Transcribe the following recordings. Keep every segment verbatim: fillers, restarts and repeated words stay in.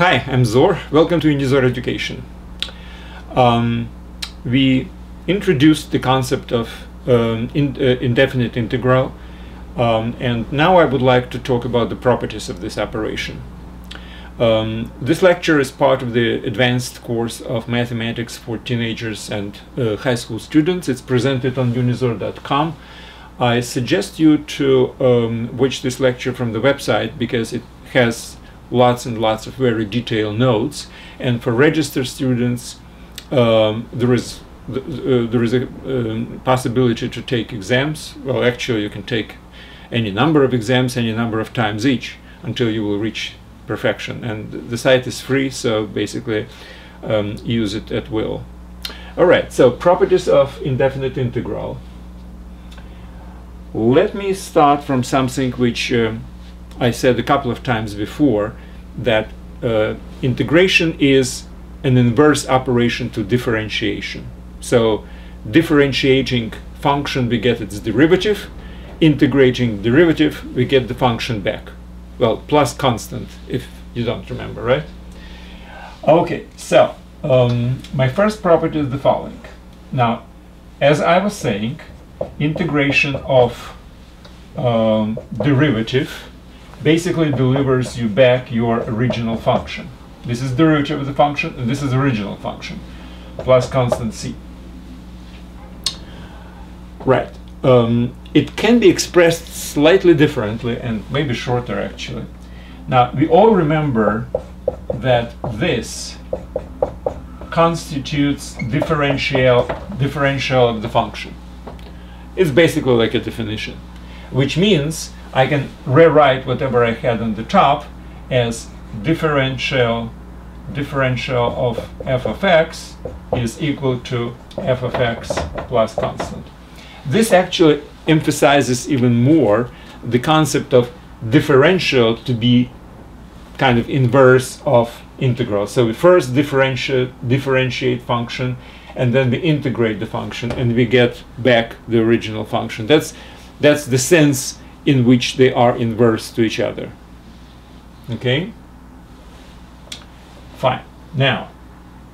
Hi, I'm Zor. Welcome to Unizor Education. Um, we introduced the concept of um, in, uh, indefinite integral, um, and now I would like to talk about the properties of this operation. Um, this lecture is part of the advanced course of mathematics for teenagers and uh, high school students. It's presented on unizor dot com. I suggest you to um, watch this lecture from the website because it has lots and lots of very detailed notes, and for registered students um, there is th uh, there is a um, possibility to take exams. Well, actually you can take any number of exams any number of times each until you will reach perfection, and the site is free, so basically um, use it at will. Alright, so properties of indefinite integral. Let me start from something which uh, I said a couple of times before, that uh, integration is an inverse operation to differentiation. So differentiating function, we get its derivative. Integrating derivative, we get the function back. Well, plus constant, if you don't remember, right? Okay, so um, my first property is the following. Now, as I was saying, integration of um, derivative basically delivers you back your original function. This is derivative of the function, and this is original function, plus constant c. Right. Um, it can be expressed slightly differently, and maybe shorter actually. Now, we all remember that this constitutes differential, differential of the function. It's basically like a definition, which means I can rewrite whatever I had on the top as differential differential of f of x is equal to f of x plus constant. This actually emphasizes even more the concept of differential to be kind of inverse of integral. So we first differentiate differentiate function, and then we integrate the function, and we get back the original function. That's that's the sense in which they are inverse to each other. Okay? Fine. Now,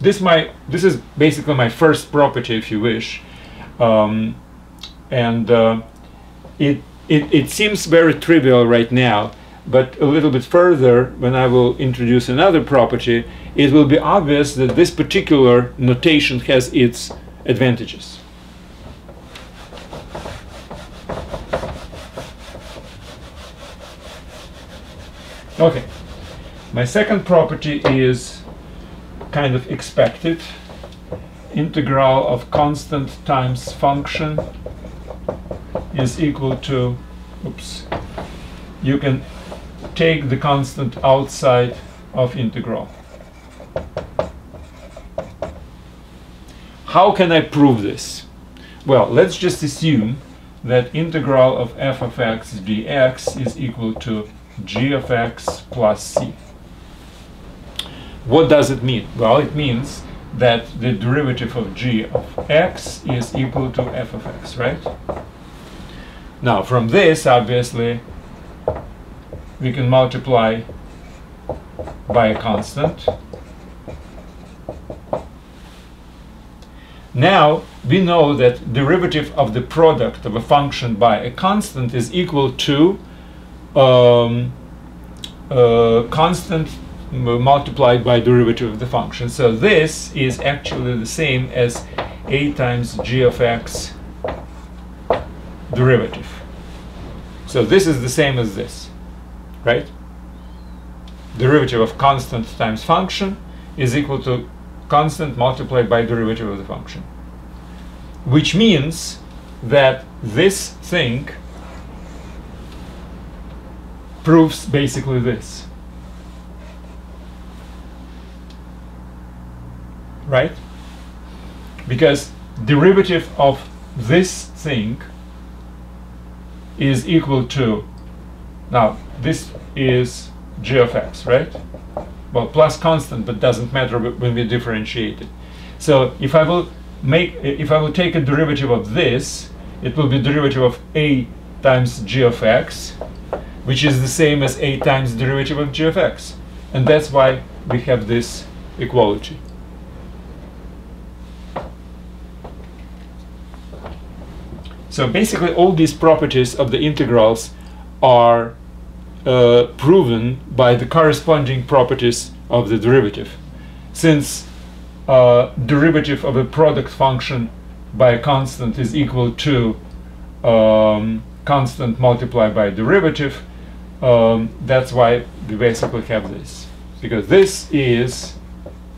this my this is basically my first property, if you wish, um, and uh, it, it it seems very trivial right now, but a little bit further, when I will introduce another property, it will be obvious that this particular notation has its advantages. Okay, my second property is kind of expected. Integral of constant times function is equal to, oops, you can take the constant outside of integral. How can I prove this? Well, let's just assume that integral of f of x dx is equal to g of x plus c. What does it mean? Well, it means that the derivative of g of x is equal to f of x, right? Now, from this, obviously, we can multiply by a constant. Now, we know that derivative of the product of a function by a constant is equal to Um, uh, constant multiplied by derivative of the function. So this is actually the same as a times g of x derivative. So this is the same as this, right? Derivative of constant times function is equal to constant multiplied by derivative of the function, which means that this thing proves basically this, right? Because derivative of this thing is equal to, now this is g of x, right? Well, plus constant, but doesn't matter when we differentiate it. So if I will make, if I will take a derivative of this, it will be derivative of a times g of x, which is the same as a times derivative of g of x, and that's why we have this equality. So basically all these properties of the integrals are uh, proven by the corresponding properties of the derivative. Since uh, derivative of a product function by a constant is equal to um, constant multiplied by a derivative, um, that's why we basically have this. Because this is,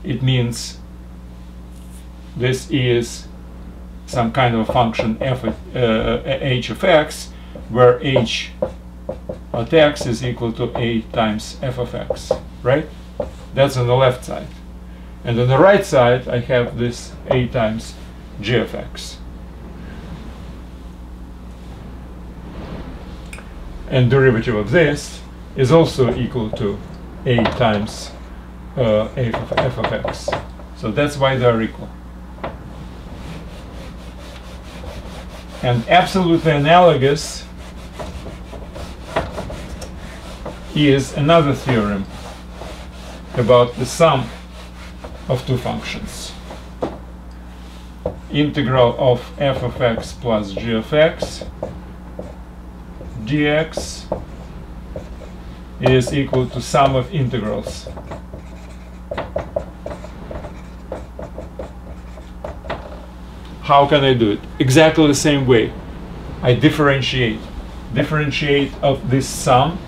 it means this is some kind of function f uh, h of x, where h at x is equal to a times f of x, right? That's on the left side. And on the right side, I have this a times g of x. And derivative of this is also equal to a times uh, f, of f of x. So that's why they are equal. And absolutely analogous is another theorem about the sum of two functions. Integral of f of x plus g of x dx is equal to sum of integrals . How can I do it? Exactly the same way. I differentiate. Differentiate of this sum.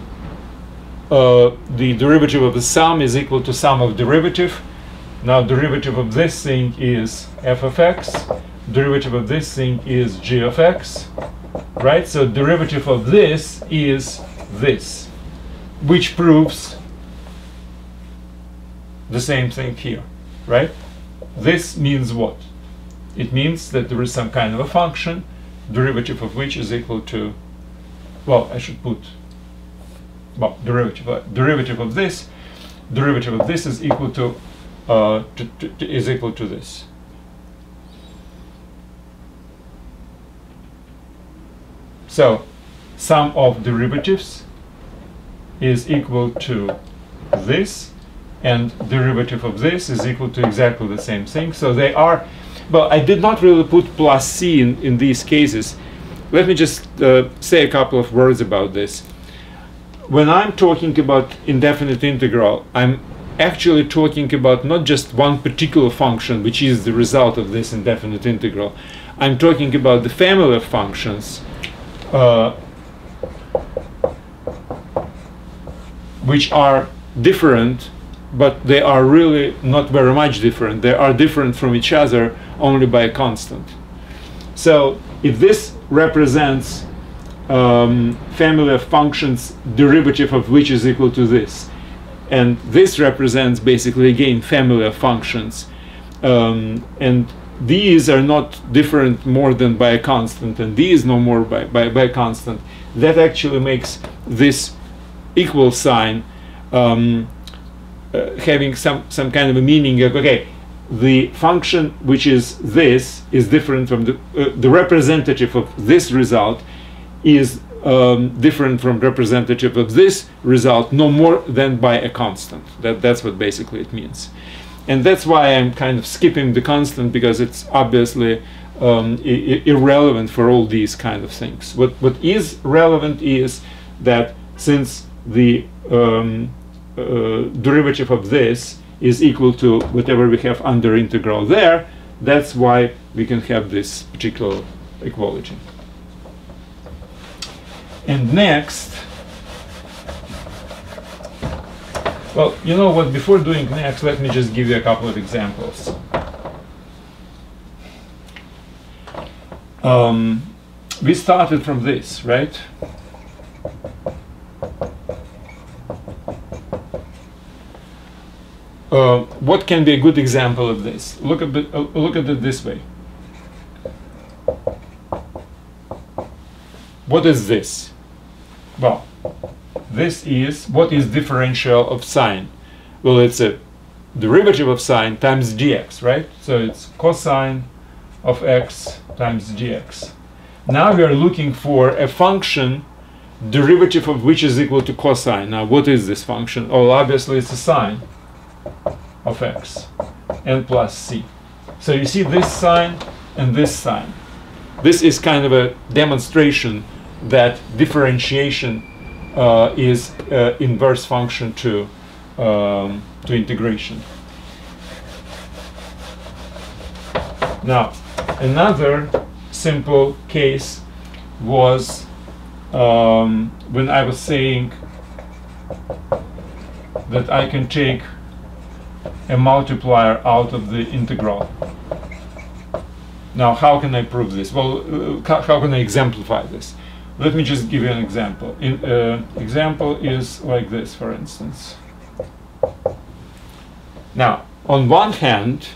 Uh, the derivative of the sum is equal to sum of derivative. Now derivative of this thing is f of x. Derivative of this thing is g of x. Right? So derivative of this is this. Which proves the same thing here. Right? This means what? It means that there is some kind of a function, derivative of which is equal to, well, I should put, well, derivative, uh, derivative of this, derivative of this is equal to, uh, to, to, to is equal to this. So, sum of derivatives is equal to this, and derivative of this is equal to exactly the same thing. So they are. Well, I did not really put plus c in, in these cases. Let me just uh, say a couple of words about this. When I'm talking about indefinite integral, I'm actually talking about not just one particular function, which is the result of this indefinite integral. I'm talking about the family of functions, uh, which are different, but they are really not very much different. They are different from each other only by a constant. So if this represents um, family of functions derivative of which is equal to this, and this represents basically again family of functions, um, and these are not different more than by a constant, and these no more by, by, by a constant, that actually makes this equal sign um, Uh, having some some kind of a meaning of, okay, the function which is this is different from the uh, the representative of this result is um, different from representative of this result no more than by a constant. That that's what basically it means, and that's why I'm kind of skipping the constant, because it's obviously um, irrelevant for all these kind of things. What what is relevant is that since the um, Uh, derivative of this is equal to whatever we have under integral there, that's why we can have this particular equality. And next, well, you know what, before doing next, let me just give you a couple of examples. Um, we started from this, right? Uh, what can be a good example of this? Look at the, uh, look at it this way. What is this? Well, this is what is differential of sine. Well, it's a derivative of sine times dx, right? So it's cosine of x times dx. Now we are looking for a function derivative of which is equal to cosine. Now, what is this function? Oh, obviously it's a sine. of x, n plus c. So you see this sign and this sign. This is kind of a demonstration that differentiation uh, is uh, inverse function to, um, to integration. Now, another simple case was um, when I was saying that I can take a multiplier out of the integral. Now, how can I prove this? Well, uh, how can I exemplify this? Let me just give you an example. In, uh, example is like this, for instance. Now, on one hand,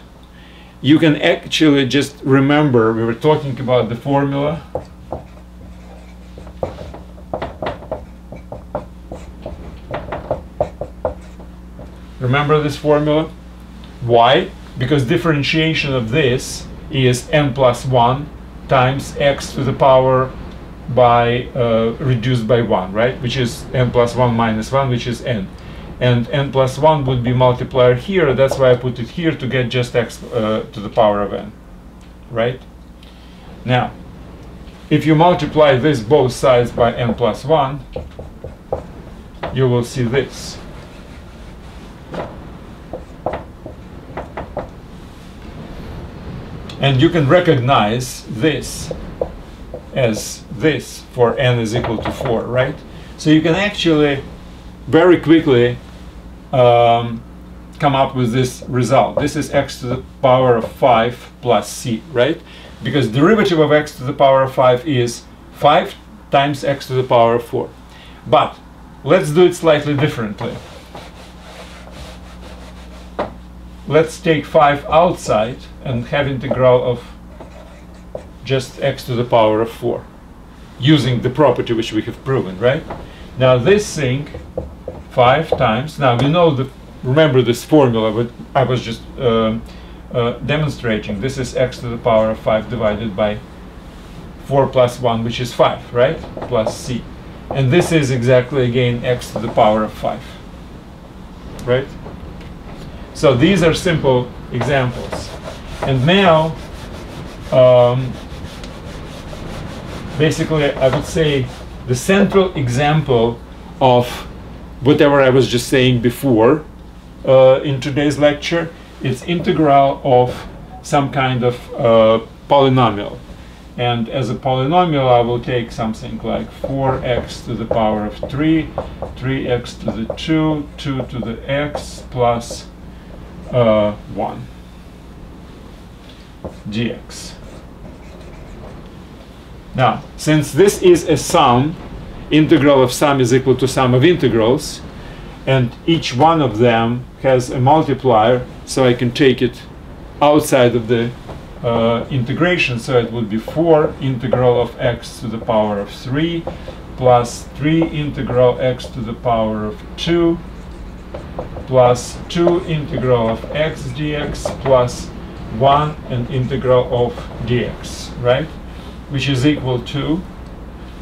you can actually just remember, we were talking about the formula. Remember this formula? Why? Because differentiation of this is n plus one times x to the power by uh, reduced by one, right? Which is n plus one minus one, which is n. And n plus one would be multiplier here. That's why I put it here to get just x uh, to the power of n, right? Now, if you multiply this both sides by n plus one, you will see this. And you can recognize this as this for n is equal to four, right? So you can actually very quickly um, come up with this result. This is x to the power of five plus c, right? Because derivative of x to the power of five is five times x to the power of four. But let's do it slightly differently. Let's take five outside and have integral of just x to the power of four using the property which we have proven, right? Now this thing, five times, now we know the, remember this formula what I was just uh, uh, demonstrating. This is x to the power of five divided by four plus one, which is five, right? Plus c. And this is exactly again x to the power of five, right? So these are simple examples. And now, um, basically, I would say the central example of whatever I was just saying before uh, in today's lecture is integral of some kind of uh, polynomial. And as a polynomial, I will take something like four x to the power of three, three x to the two, two to the x plus Uh, one dx. Now, since this is a sum, integral of sum is equal to sum of integrals, and each one of them has a multiplier, so I can take it outside of the uh, integration, so it would be four integral of x to the power of three plus three integral x to the power of two plus two integral of x dx plus one an integral of dx, right? Which is equal to,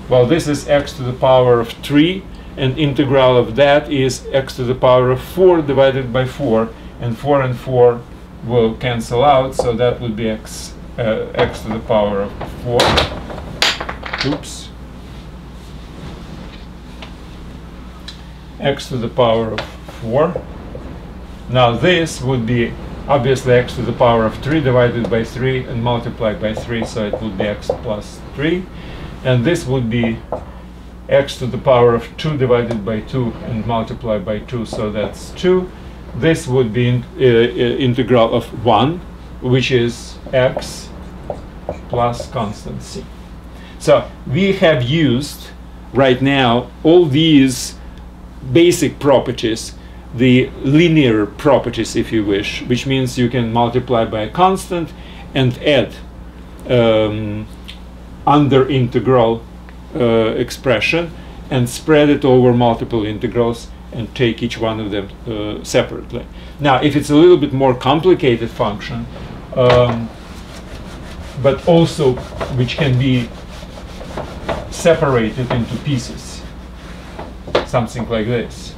well, this is x to the power of three, and integral of that is x to the power of four divided by four, and four and four will cancel out, so that would be x, uh, x to the power of four, oops, x to the power of four. Now this would be obviously x to the power of three divided by three and multiplied by three, so it would be x plus three, and this would be x to the power of two divided by two and multiplied by two, so that's two. This would be in, uh, integral of one, which is x plus constant c. So we have used right now all these basic properties, the linear properties, if you wish, which means you can multiply by a constant and add um, under integral uh, expression and spread it over multiple integrals and take each one of them uh, separately. Now, if it's a little bit more complicated function, um, but also which can be separated into pieces, something like this.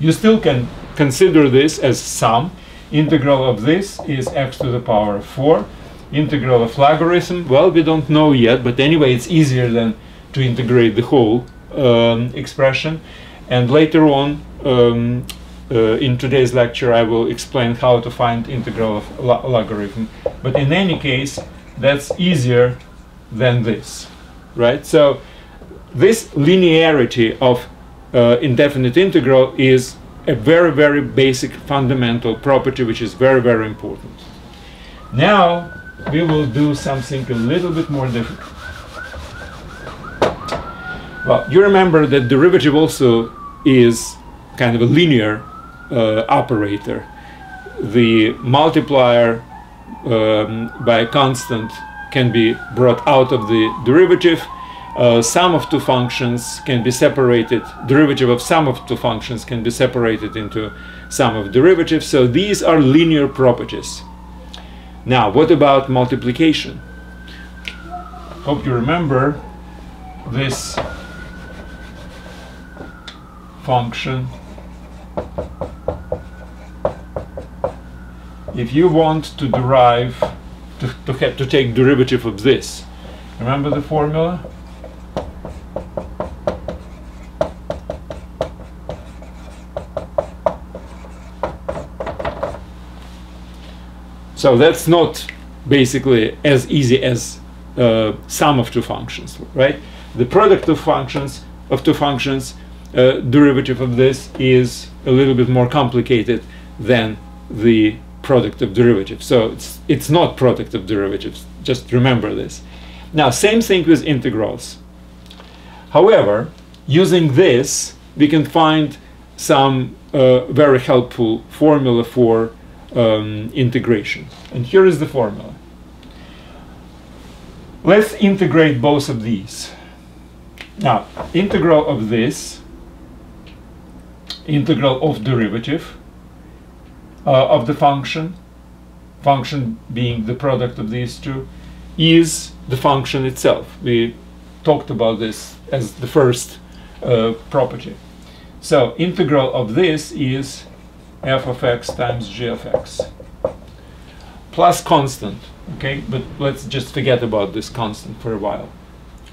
You still can consider this as sum. Integral of this is x to the power of four. Integral of logarithm, well, we don't know yet, but anyway, it's easier than to integrate the whole um, expression. And later on, um, uh, in today's lecture, I will explain how to find integral of lo logarithm. But in any case, that's easier than this, right? So this linearity of uh, indefinite integral is a very, very basic fundamental property, which is very, very important. Now we will do something a little bit more difficult. Well, you remember that derivative also is kind of a linear uh, operator. The multiplier um, by a constant can be brought out of the derivative. Uh, sum of two functions can be separated, derivative of sum of two functions can be separated into sum of derivatives. So these are linear properties. Now, what about multiplication? Hope you remember this function. If you want to derive, to, to, have to take derivative of this, remember the formula? So that's not basically as easy as uh, sum of two functions, right? The product of functions, of two functions, uh, derivative of this is a little bit more complicated than the product of derivatives. So it's, it's not product of derivatives, just remember this. Now, same thing with integrals. However, using this, we can find some uh, very helpful formula for Um, integration. And here is the formula. Let's integrate both of these. Now, integral of this, integral of derivative uh, of the function, function being the product of these two, is the function itself. We talked about this as the first uh, property. So, integral of this is f of x times g of x plus constant, okay? But let's just forget about this constant for a while.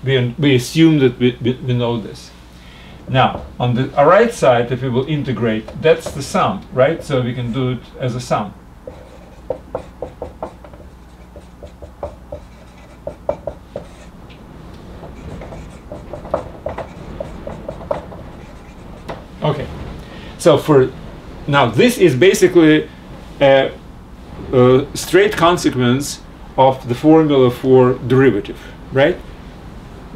We, we assume that we, we, we know this. Now, on the right side, if we will integrate, that's the sum, right? So we can do it as a sum. Okay, so for now, this is basically a, a straight consequence of the formula for derivative, right?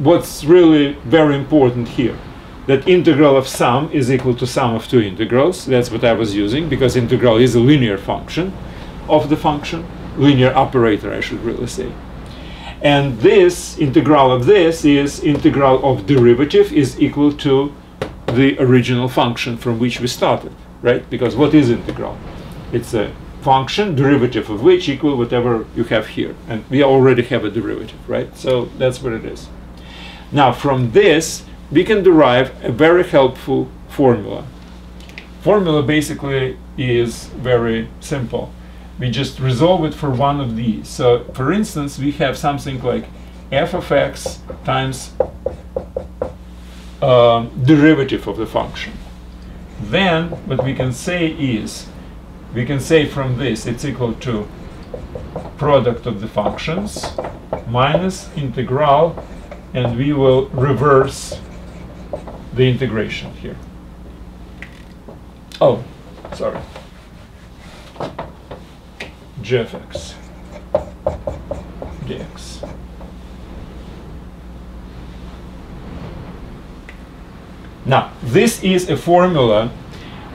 What's really very important here, that integral of sum is equal to sum of two integrals. That's what I was using, because integral is a linear function of the function, linear operator, I should really say. And this, integral of this, is integral of derivative is equal to the original function from which we started. Right? Because what is integral? It's a function, derivative of which equal whatever you have here. And we already have a derivative, right? So that's what it is. Now, from this, we can derive a very helpful formula. Formula basically is very simple. We just resolve it for one of these. So, for instance, we have something like f of x times uh, derivative of the function. Then what we can say is, we can say from this it's equal to product of the functions minus integral, and we will reverse the integration here. Oh, sorry, g of x dx. Now, this is a formula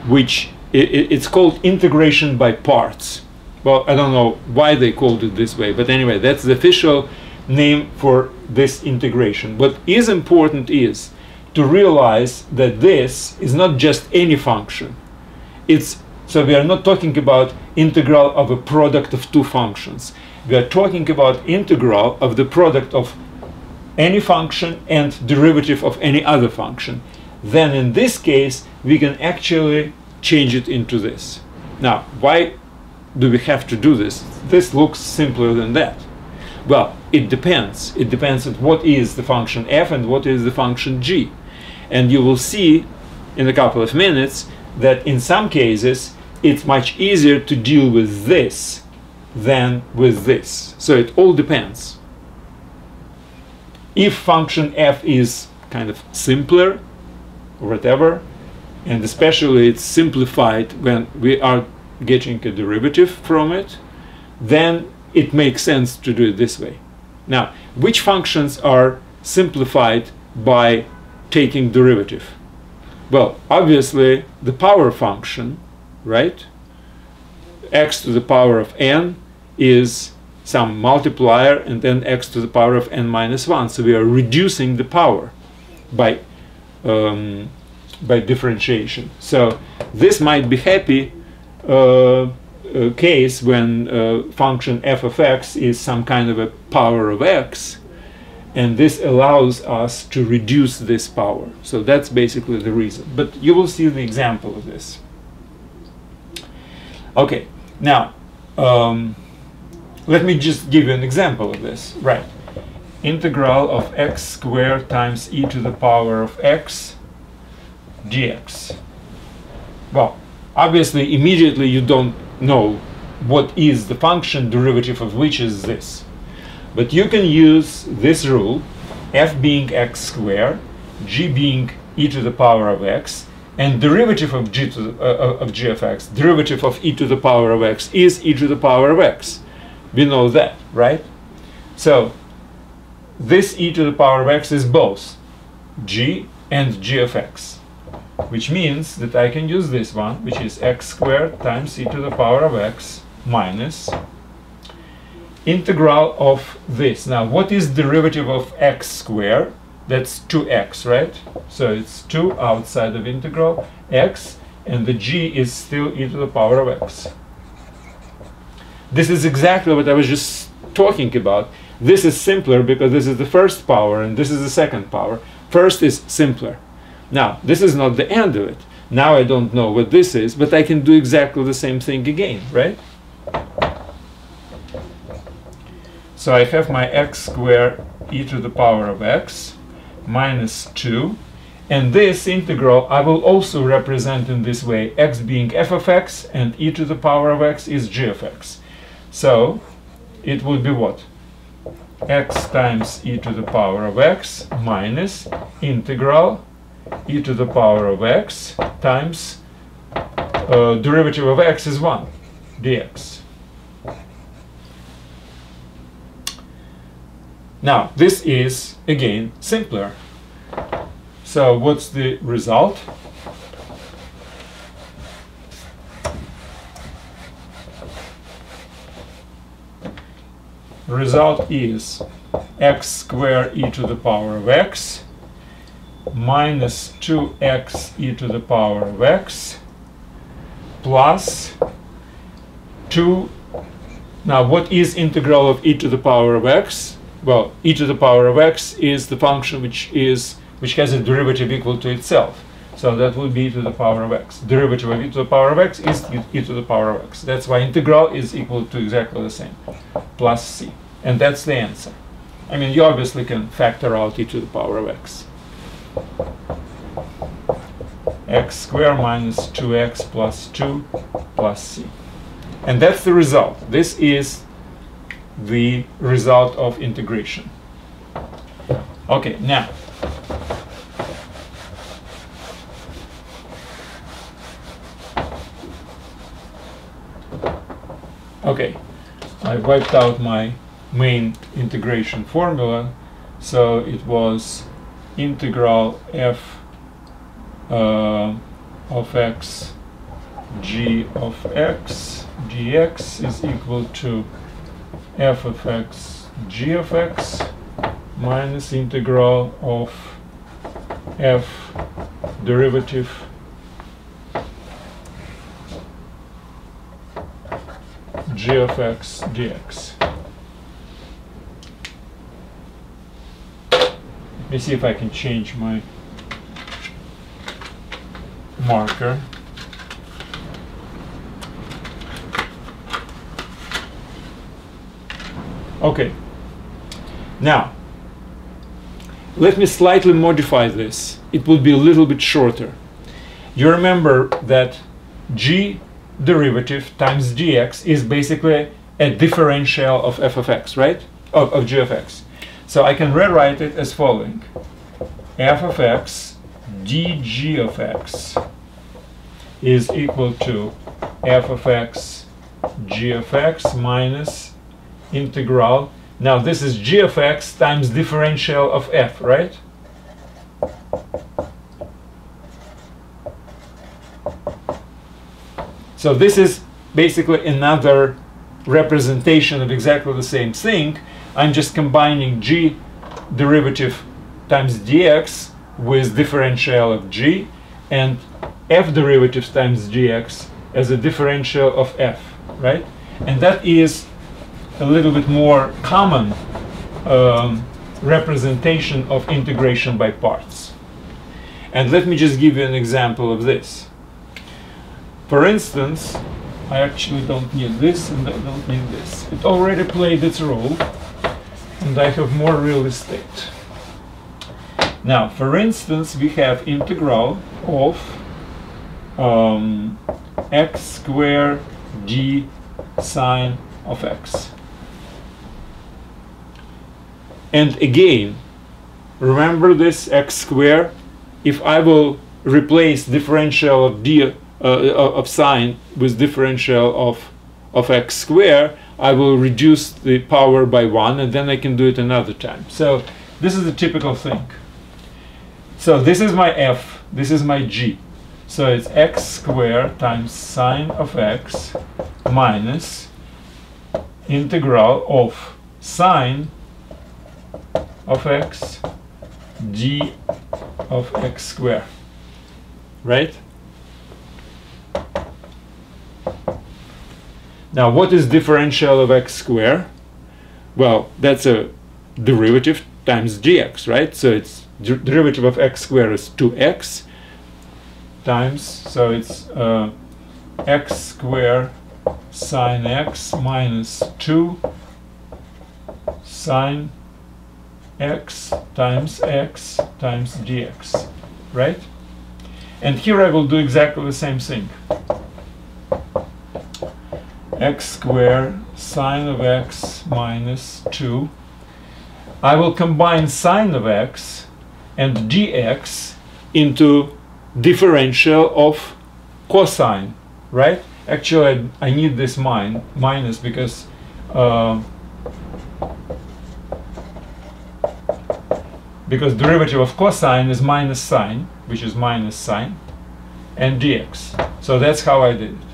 which it, it's called integration by parts. Well, I don't know why they called it this way, but anyway, that's the official name for this integration. What is important is to realize that this is not just any function. It's, so we are not talking about integral of a product of two functions. We are talking about integral of the product of any function and derivative of any other function. Then in this case, we can actually change it into this. Now, why do we have to do this? This looks simpler than that. Well, it depends. It depends on what is the function f and what is the function g. And you will see in a couple of minutes that in some cases it's much easier to deal with this than with this. So it all depends. If function f is kind of simpler or whatever, and especially it's simplified when we are getting a derivative from it, then it makes sense to do it this way. Now, which functions are simplified by taking derivative? Well, obviously the power function, right? X to the power of n is some multiplier and then x to the power of n minus one. So we are reducing the power by um, by differentiation. So this might be happy uh, a case when uh, function f of x is some kind of a power of x, and this allows us to reduce this power. So that's basically the reason. But you will see the example of this. Okay, now um, let me just give you an example of this. Right, integral of x squared times e to the power of x dx. Well, obviously immediately you don't know what is the function derivative of which is this, but you can use this rule, f being x squared, g being e to the power of x, and derivative of g to the, uh, of g of x, derivative of e to the power of x is e to the power of x. We know that, right? So this e to the power of x is both g and g of x, which means that I can use this one, which is x squared times e to the power of x minus integral of this. Now, what is derivative of x squared? That's two x, right? So it's two outside of integral x, and the g is still e to the power of x. This is exactly what I was just talking about. This is simpler because this is the first power and this is the second power. First is simpler. Now, this is not the end of it. Now I don't know what this is, but I can do exactly the same thing again, right? So I have my x squared e to the power of x minus two, and this integral I will also represent in this way, x being f of x and e to the power of x is g of x. So it would be what? X times e to the power of x minus integral e to the power of x times uh, derivative of x is one dx. Now this is again simpler. So what's the result? Result is x squared e to the power of x minus two x e to the power of x plus two. Now, what is integral of e to the power of x? Well, e to the power of x is the function which is which has a derivative equal to itself. So that would be e to the power of x. Derivative of e to the power of x is e to the power of x. That's why integral is equal to exactly the same, plus c. And that's the answer. I mean, you obviously can factor out e to the power of x. X squared minus two x plus two plus c. And that's the result. This is the result of integration. Okay, now okay, I wiped out my main integration formula, so it was integral f uh, of x g of x dx is equal to f of x g of x minus integral of f derivative g of x dx. Let me see if I can change my marker. Okay, now let me slightly modify this. It will be a little bit shorter. You remember that g derivative times dx is basically a differential of f of x, right? Of, of g of x. So I can rewrite it as following: f of x dg of x is equal to f of x g of x minus integral. Now this is g of x times differential of f, right? So this is basically another representation of exactly the same thing. I'm just combining g derivative times dx with differential of g, and f derivative times dx as a differential of f, right? And that is a little bit more common um, representation of integration by parts. And let me just give you an example of this. For instance, I actually don't need this, and I don't need this. It already played its role, and I have more real estate. Now, for instance, we have integral of um, x squared d sine of x. And again, remember this x squared. If I will replace differential of d uh, of sine with differential of of x squared, I will reduce the power by one, and then I can do it another time. So this is a typical thing. So this is my f, this is my g. So it's x squared times sine of x minus integral of sine of x d of x squared, right? Now, what is differential of x squared? Well, that's a derivative times dx, right? So it's der derivative of x squared is two x times, so it's uh, x squared sine x minus two sine x times x times dx, right? And here I will do exactly the same thing. X squared sine of x minus two. I will combine sine of x and dx into differential of cosine, right? Actually, I, I need this min minus because uh, because derivative of cosine is minus sine, which is minus sine, and dx. So that's how I did it.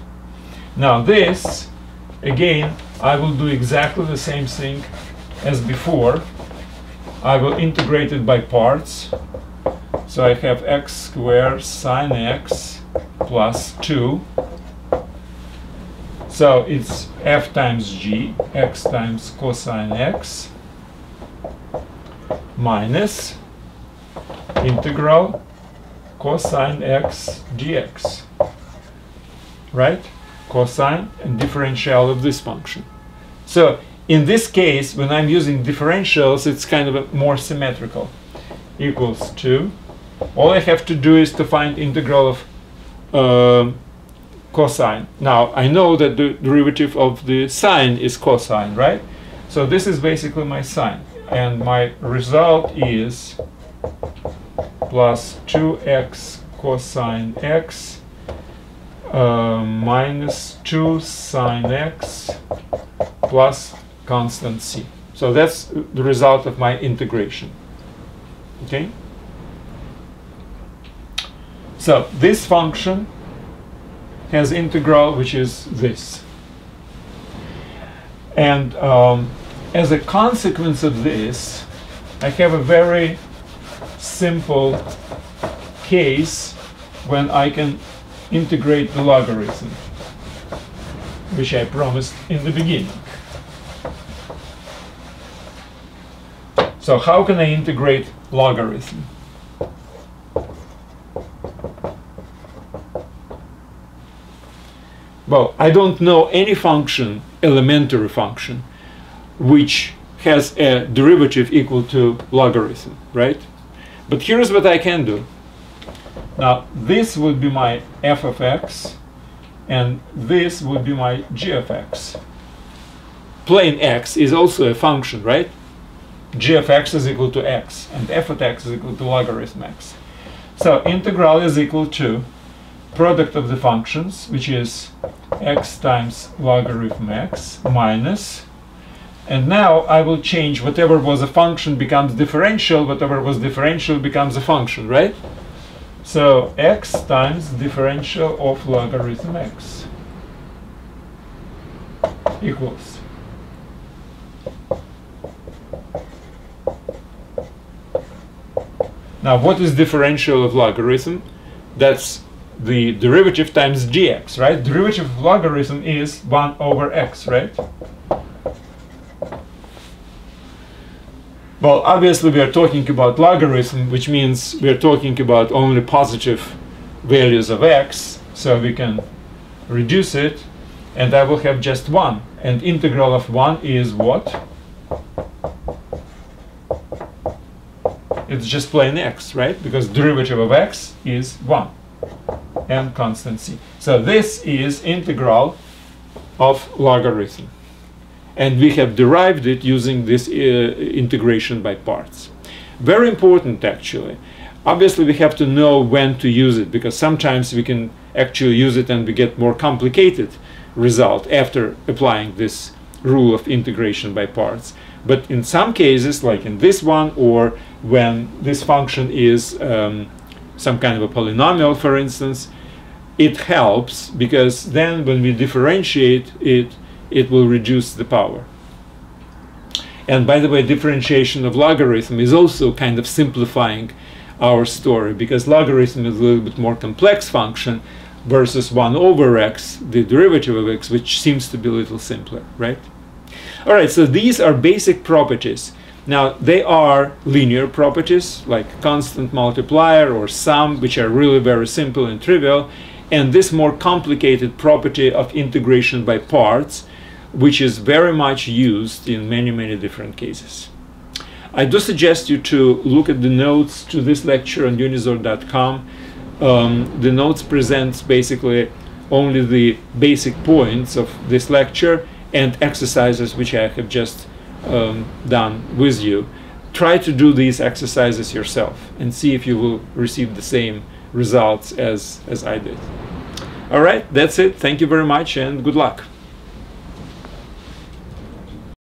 Now this, again, I will do exactly the same thing as before. I will integrate it by parts. So I have x squared sine x plus two. So it's f times g, x times cosine x, minus integral cosine x dx, right? Cosine and differential of this function. So in this case, when I'm using differentials, it's kind of a more symmetrical. Equals to, all I have to do is to find integral of uh, cosine. Now, I know that the derivative of the sine is cosine, right? So this is basically my sine. And my result is plus two x cosine x uh, minus two sine x plus constant c. So that's the result of my integration. Okay? So this function has integral which is this, and um, as a consequence of this, I have a very simple case when I can integrate the logarithm, which I promised in the beginning. So how can I integrate logarithm? Well, I don't know any function, elementary function, which has a derivative equal to logarithm, right? But here's what I can do. Now, this would be my f of x, and this would be my g of x. Plane x is also a function, right? G of x is equal to x, and f of x is equal to logarithm x. So integral is equal to product of the functions, which is x times logarithm x minus, and now I will change whatever was a function becomes differential, whatever was differential becomes a function, right? So x times differential of logarithm x equals now what is differential of logarithm? That's the derivative times gx, right? Derivative of logarithm is one over x, right? Well, obviously we are talking about logarithm, which means we are talking about only positive values of x, so we can reduce it, and I will have just one. And integral of one is what? It's just plain x, right? Because derivative of x is one. And constant c. So this is integral of logarithm. And we have derived it using this uh, integration by parts. Very important, actually. Obviously, we have to know when to use it, because sometimes we can actually use it and we get more complicated result after applying this rule of integration by parts. But in some cases, like in this one, or when this function is um, some kind of a polynomial, for instance, it helps, because then when we differentiate it, it will reduce the power. And by the way, differentiation of logarithm is also kind of simplifying our story, because logarithm is a little bit more complex function versus one over x, the derivative of x, which seems to be a little simpler, right? All right, so these are basic properties. Now, they are linear properties, like constant multiplier or sum, which are really very simple and trivial, and this more complicated property of integration by parts, which is very much used in many, many different cases. I do suggest you to look at the notes to this lecture on unizor dot com. Um, the notes presents basically only the basic points of this lecture and exercises which I have just um, done with you. Try to do these exercises yourself and see if you will receive the same results as, as I did. All right, that's it. Thank you very much and good luck.